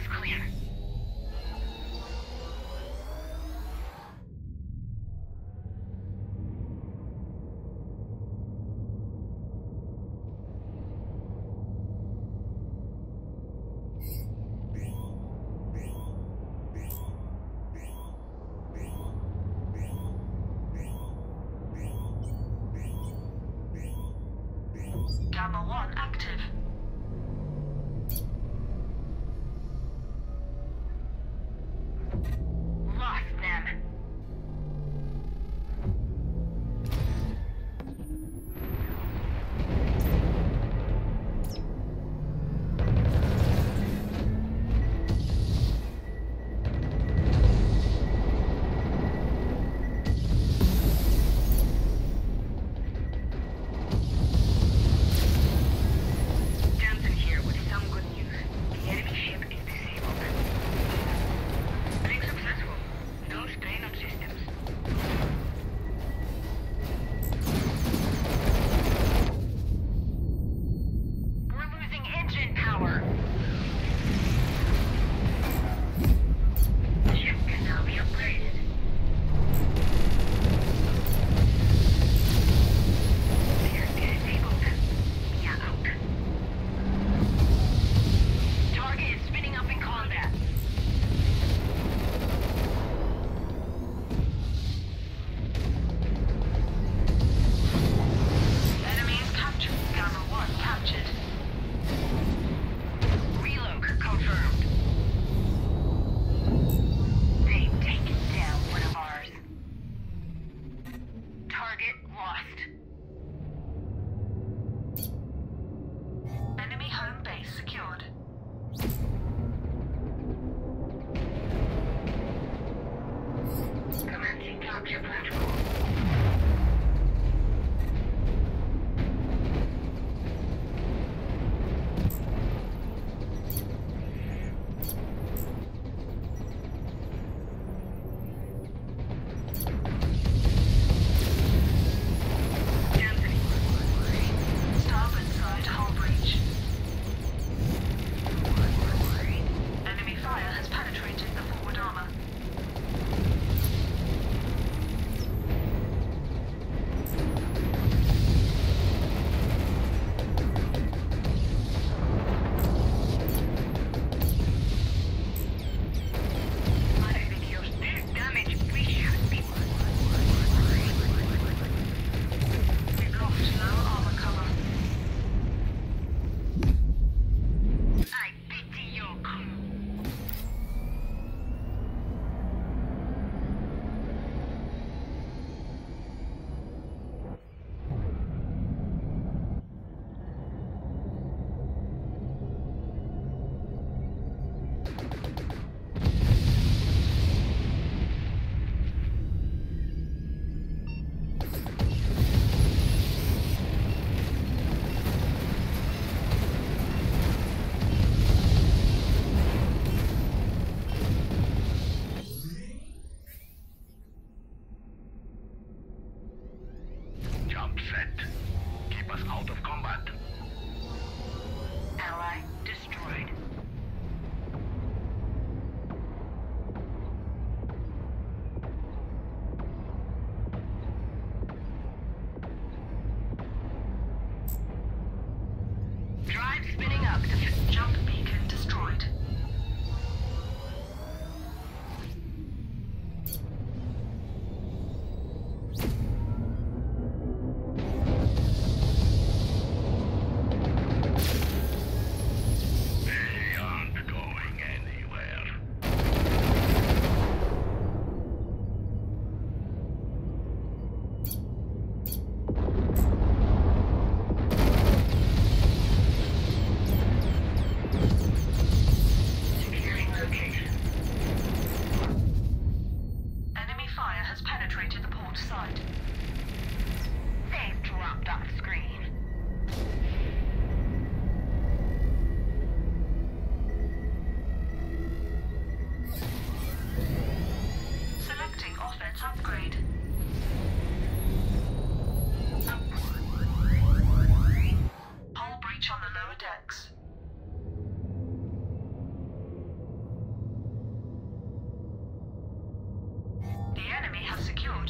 keep us clear. Gamma 1 active. Lost them.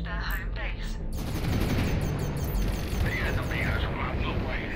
reached their home base. The enemy's on the way.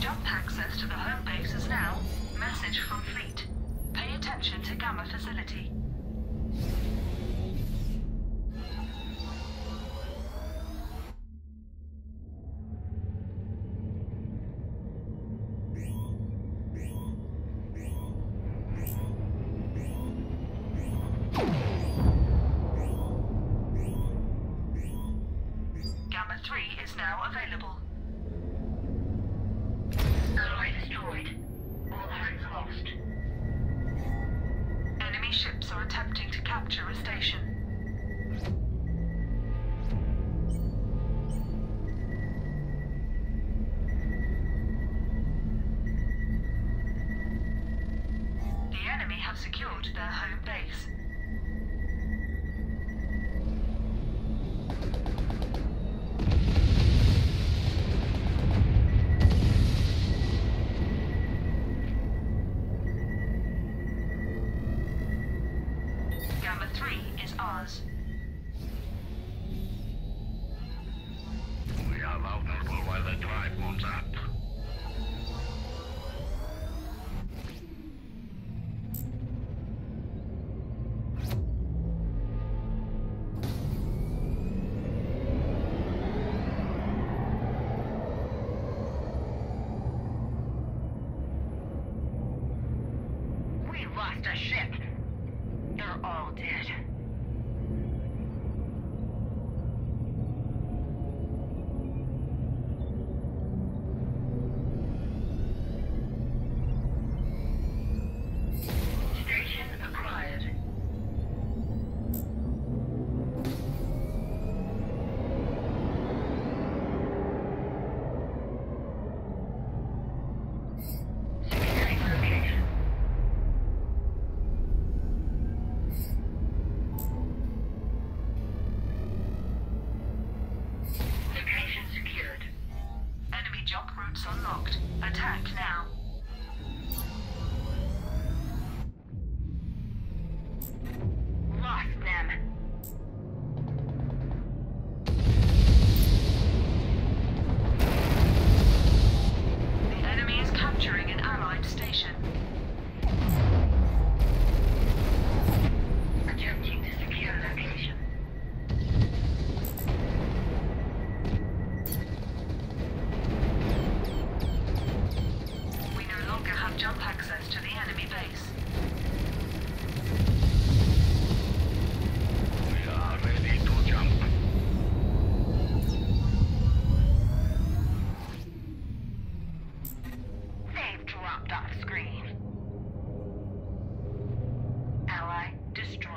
Jump access to the home base is now. Message from fleet. Pay attention to Gamma facility. Gamma 3 is now available. Alloy destroyed. All hands lost. Enemy ships are attempting to capture a station. The enemy have secured their home base. We are vulnerable while the drive warms up. We lost a ship. They're all dead. Unlocked. Attack now. Lost them. The enemy is capturing an allied station. Attempting to secure location. Jump access to the enemy base. We are ready to jump. They've dropped off screen. Ally destroyed.